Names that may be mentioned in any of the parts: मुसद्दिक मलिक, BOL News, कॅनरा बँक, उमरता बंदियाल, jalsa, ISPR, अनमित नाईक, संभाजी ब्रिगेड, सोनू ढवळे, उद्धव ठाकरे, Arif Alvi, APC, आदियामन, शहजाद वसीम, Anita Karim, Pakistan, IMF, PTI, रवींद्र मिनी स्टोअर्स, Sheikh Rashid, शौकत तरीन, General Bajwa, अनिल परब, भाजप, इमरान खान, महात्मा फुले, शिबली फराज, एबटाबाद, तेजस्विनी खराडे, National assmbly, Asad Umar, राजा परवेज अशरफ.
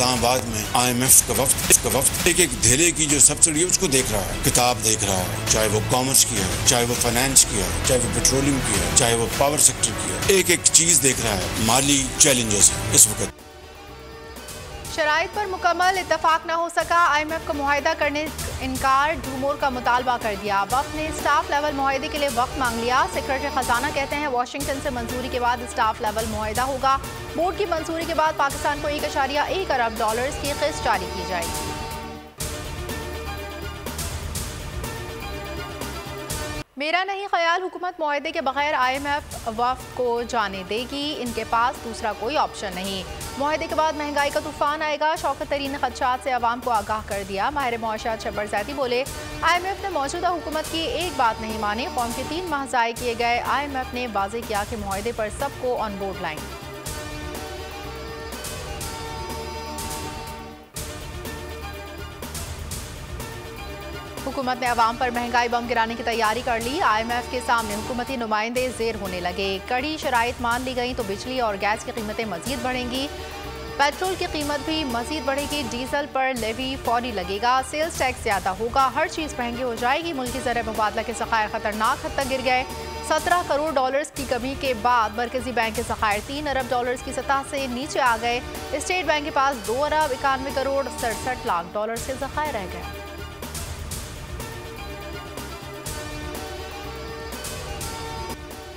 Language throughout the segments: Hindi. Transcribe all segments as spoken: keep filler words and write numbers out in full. इस्लामाबाद में आई एम एफ का वक्त इसका वक्त एक एक धेले की जो सब्सिडी है उसको देख रहा है, किताब देख रहा है, चाहे वो कॉमर्स की है, चाहे वो फाइनेंस की है, चाहे वो पेट्रोलियम की है, चाहे वो पावर सेक्टर की है, एक एक चीज देख रहा है। माली चैलेंजेस इस वक्त शराइत पर मुकम्मल इतफाक न हो सका। आईएमएफ का मुआहदा करने इनकार, डूमोर का मुतालबा कर दिया। वक्त ने स्टाफ लेवल मुआहदे के लिए वक्त मांग लिया। सेक्रेटरी खजाना कहते हैं वाशिंगटन से मंजूरी के बाद स्टाफ लेवल मुआहदा होगा। बोर्ड की मंजूरी के बाद पाकिस्तान को एक अशारिया एक अरब डॉलर्स की किस्त जारी की जाएगी। मेरा नहीं ख्याल हुकूमत मुआहदे के बगैर आईएमएफ वफ़द को जाने देगी, इनके पास दूसरा कोई ऑप्शन नहीं। मुआहदे के बाद महंगाई का तूफान आएगा, शौकत तरीन ने खदशात से आवाम को आगाह कर दिया। माहिर मुआशरात शहबाज़ गिल बोले आईएमएफ ने मौजूदा हुकूमत की एक बात नहीं मानी। कौम के तीन माह ज़ाया किए गए। आईएमएफ ने वाज़ेह किया कि मुआहदे पर सबको ऑन बोर्ड लाएंगे। हुकूमत ने आवाम पर महंगाई बम गिराने की तैयारी कर ली। आईएमएफ के सामने हुकूमती नुमाइंदे जेर होने लगे। कड़ी शराइत मान ली गई तो बिजली और गैस की कीमतें मजीद बढ़ेंगी, पेट्रोल की कीमत भी मजीद बढ़ेगी, डीजल पर लेवी फौरी लगेगा, सेल्स टैक्स ज़्यादा होगा, हर चीज़ महंगी हो जाएगी। मुल्क की ज़र मुबादला के ज़खायर खतरनाक हद तक गिर गए। सत्रह करोड़ डॉलर्स की कमी के बाद मरकजी बैंक के ज़खायर तीन अरब डॉलर्स की सतह से नीचे आ गए। स्टेट बैंक के पास दो अरब इक्यानवे करोड़ सड़सठ लाख डॉलर्स के ज़खायर रह गए।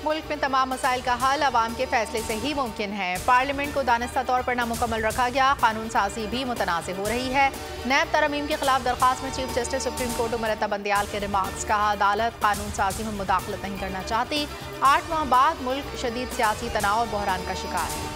मुल्क में तमाम मसाइल का हल आवाम के फैसले से ही मुमकिन है। पार्लियामेंट को दानिस्ता तौर पर नामुकम्मल रखा गया। कानून साजी भी मुतनाज़े हो रही है। नैब तरमीम के खिलाफ दरख्वास्त में chief justice supreme court उमरता बंदियाल के रिमार्क्स, कहा अदालत कानून साजी में मुदाखलत नहीं करना चाहती। आठ माह बाद मुल्क शदीद सियासी तनाव और बहरान का शिकार है।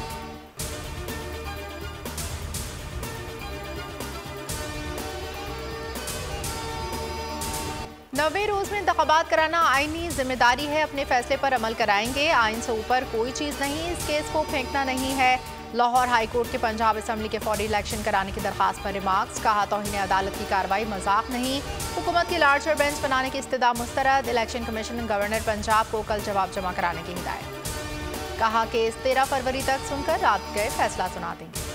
नवे रोज़ में इंतखाबात कराना आईनी जिम्मेदारी है, अपने फैसले पर अमल कराएंगे। आइन से ऊपर कोई चीज़ नहीं, इस केस को फेंकना नहीं है। लाहौर हाई कोर्ट के पंजाब असम्बली के फौरी इलेक्शन कराने की दरख्वास्त पर रिमार्क्स, कहा तौहीन अदालत की कार्रवाई मजाक नहीं। हुकूमत की लार्जर बेंच बनाने की इस्तदा मुस्तरद। इलेक्शन कमीशन गवर्नर पंजाब को कल जवाब जमा कराने की हिदायत, कहा केस तेरह फरवरी तक सुनकर रात गए फैसला सुना देंगे।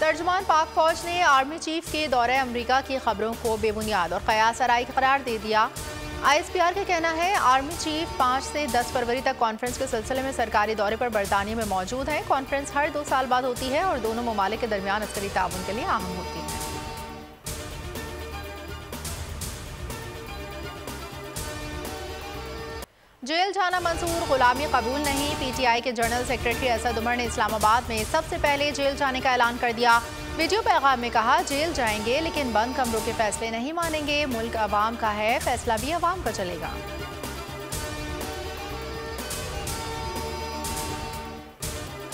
तर्जुमान पाक फौज ने आर्मी चीफ के दौरे अमरीका की खबरों को बेबुनियाद और कयास आराई करार दे दिया। आईएसपीआर का कहना है आर्मी चीफ पाँच से दस फरवरी तक कॉन्फ्रेंस के सिलसिले में सरकारी दौरे पर बरतानिया में मौजूद हैं। कॉन्फ्रेंस हर दो साल बाद होती है और दोनों ममालिक के दरमियान अस्करी ताउन के लिए अहम होती है। जेल जाना मंजूर, गुलामी कबूल नहीं। पीटीआई के जनरल सेक्रेटरी असद उमर ने इस्लामाबाद में सबसे पहले जेल जाने का ऐलान कर दिया। वीडियो पैगाम में कहा जेल जाएंगे लेकिन बंद कमरों के फैसले नहीं मानेंगे। मुल्क अवाम का है, फैसला भी अवाम का चलेगा।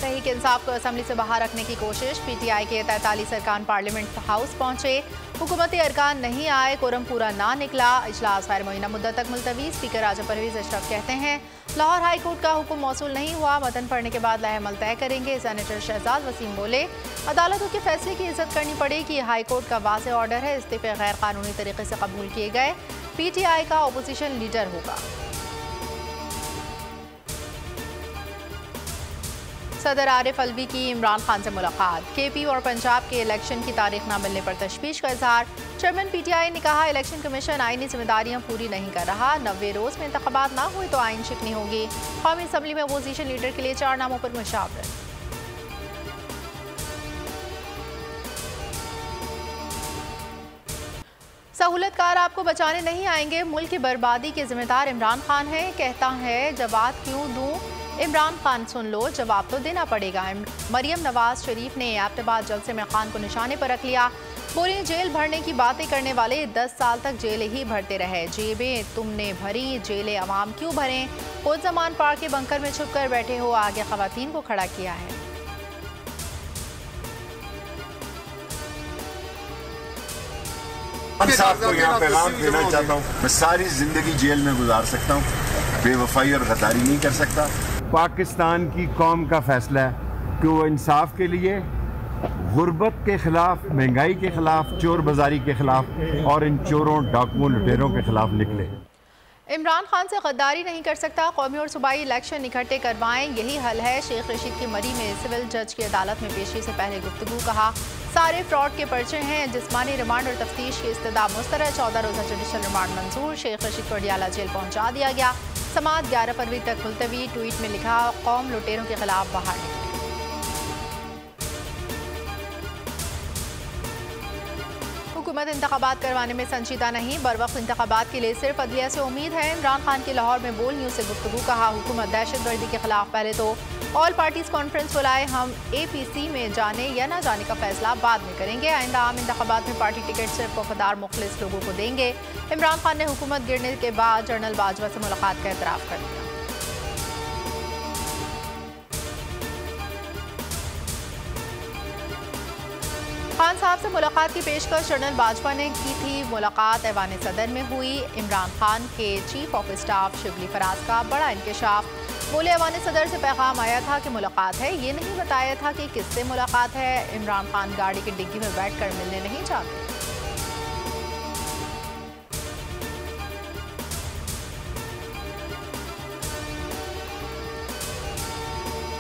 तहरीक इंसाफ को असम्बली से बाहर रखने की कोशिश। पीटीआई के तैंतालीस अरकान पार्लियामेंट हाउस पहुंचे, हुकूमती अरकान नहीं आए, कोरम पूरा ना निकला, इजलास गैर मुअय्यन मुद्दत तक मुलतवी। स्पीकर राजा परवेज अशरफ कहते हैं लाहौर हाई कोर्ट का हुक्म मौसूल नहीं हुआ, वतन पढ़ने के बाद लाहे अमल तय करेंगे। सेनेटर शहजाद वसीम बोले अदालतों के फैसले की इज्जत करनी पड़ेगी, हाई कोर्ट का वाज़ेह ऑर्डर है। इस्तीफे गैर कानूनी तरीके से कबूल किए गए, पीटीआई का अपोजिशन लीडर होगा। सदर आरिफ अलवी की इमरान खान से मुलाकात। केपी और पंजाब के इलेक्शन की तारीख न मिलने पर तशवीश का इजहार। चेयरमैन पीटीआई ने कहा इलेक्शन कमीशन आइनी जिम्मेदारियां पूरी नहीं कर रहा। नब्बे रोज़ में इंतखाबात ना हुए तो आइन शिकनी होगी। कौमी असम्बली में अपोजिशन लीडर के लिए चार नामों पर मुशावरत। सहूलतकार आपको बचाने नहीं आएंगे, मुल्क की बर्बादी के जिम्मेदार इमरान खान है, कहता है जवाब क्यों दूँ। इमरान खान सुन लो, जवाब तो देना पड़ेगा। मरियम नवाज शरीफ ने एबटाबाद जलसे में खान को निशाने पर रख लिया। बोली जेल भरने की बातें करने वाले दस साल तक जेल ही भरते रहे। जेबें तुमने भरी, जेलें अवाम क्यों भरें। खुद जमान पार्क के बंकर में छुप कर बैठे हो, आगे खवातीन को खड़ा किया है। साहब को यहाँ पैगाम देना चाहता हूँ, मैं सारी जिंदगी जेल में गुजार सकता हूँ, बेवफाई और गद्दारी नहीं कर सकता। पाकिस्तान की कौम का फैसला है कि वो इंसाफ के लिए, गुर्बत के ख़िलाफ़, महंगाई के ख़िलाफ़, चोर बाजारी के ख़िलाफ़ और इन चोरों, डाकुओं, लुटेरों के ख़िलाफ़ निकले। इमरान खान से गद्दारी नहीं कर सकता, कौमी और सूबाई इलेक्शन इकट्ठे करवाएं, यही हल है। शेख रशीद की मरी में सिविल जज की अदालत में पेशी से पहले गुफ्तगू, कहा सारे फ्रॉड के पर्चे हैं, जिस्मानी रिमांड और तफ्तीश की इस्तदा मुस्तरद, चौदह रोज़ा जुडिशल रिमांड मंजूर। शेख रशीद को अडियाला जेल पहुँचा दिया गया, समाअत ग्यारह फरवरी तक मुलतवी। ट्वीट में लिखा, कौम लुटेरों के खिलाफ बाहर निकली। हुकूमत इंतखाबात करवाने में संजीदा नहीं, बर वक्त इंतखाबात के लिए सिर्फ अदलिया से उम्मीद है। इमरान खान की लाहौर में बोल न्यूज़ से गुफ्तगू, कहा हुकूमत दहशतगर्दी के खिलाफ पहले तो ऑल पार्टीज़ कॉन्फ्रेंस बुलाए, हम ए पी सी में जाने या ना जाने का फैसला बाद में करेंगे, आइंदा आम इंतखाबात में पार्टी टिकट सिर्फ वफादार मुखलिस लोगों को देंगे। इमरान खान ने हुकूमत गिरने के बाद जनरल बाजवा से मुलाकात का एतराफ़ कर दिया। खान साहब से मुलाकात की पेशकश जनरल बाजवा ने की थी, मुलाकात ऐवान सदर में हुई। इमरान खान के chief of staff शिबली फराज का बड़ा इंकशाफ, बोले ऐवान सदर से पैगाम आया था कि मुलाकात है, ये नहीं बताया था कि किससे मुलाकात है। इमरान खान गाड़ी की डिग्गी में बैठकर मिलने नहीं चाहते।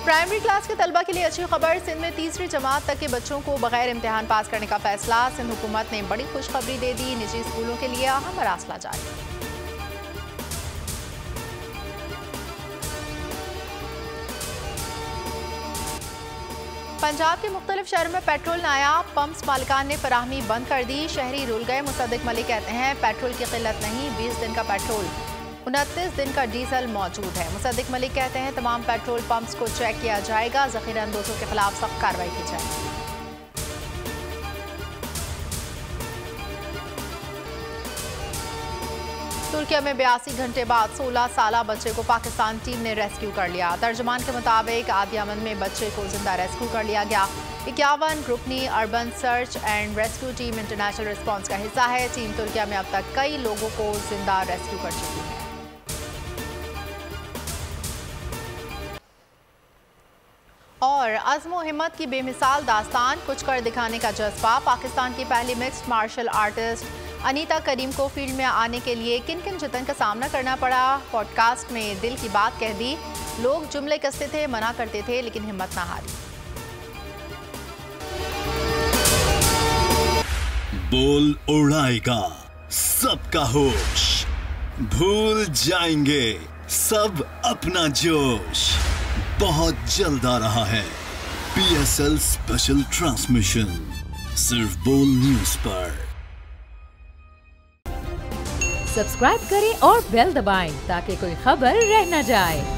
प्राइमरी क्लास के तलबा के लिए अच्छी खबर, सिंध में तीसरी जमात तक के बच्चों को बगैर इम्तिहान पास करने का फैसला। सिंध हुकूमत ने बड़ी खुशखबरी दे दी, निजी स्कूलों के लिए अहम रास्ता जारी। पंजाब के मुख्तलिफ शहरों में पेट्रोल नायाब, पंप्स मालिकान ने फराहमी बंद कर दी, शहरी रुल गए। मुसद्दिक मलिक कहते हैं पेट्रोल की किल्लत नहीं, बीस दिन का पेट्रोल, उनतीस दिन का डीजल मौजूद है। मुसद्दिक मलिक कहते हैं तमाम पेट्रोल पंप्स को चेक किया जाएगा, जखीरा अंदोजों के खिलाफ सख्त कार्रवाई की जाएगी। तुर्किया में बयासी घंटे बाद सोलह साल बच्चे को पाकिस्तान टीम ने रेस्क्यू कर लिया। तर्जुमान के मुताबिक आदियामन में बच्चे को जिंदा रेस्क्यू कर लिया गया। इक्यावन रुकनी urban search and rescue team international response का हिस्सा है। टीम तुर्किया में अब तक कई लोगों को जिंदा रेस्क्यू कर चुकी है। और अज़्म हिम्मत की बेमिसाल दास्तान, कुछ कर दिखाने का जज्बा। पाकिस्तान की पहली mixed martial artist Anita Karim को फील्ड में आने के लिए किन किन जतन का सामना करना पड़ा, पॉडकास्ट में दिल की बात कह दी। लोग जुमले कसते थे, मना करते थे, लेकिन हिम्मत ना हारी। बोल उड़ाएगा सबका होश, भूल जाएंगे सब अपना जोश। बहुत जल्द आ रहा है P S L special transmission, सिर्फ बोल न्यूज पर। सब्सक्राइब करें और बेल दबाएं ताकि कोई खबर रह न जाए।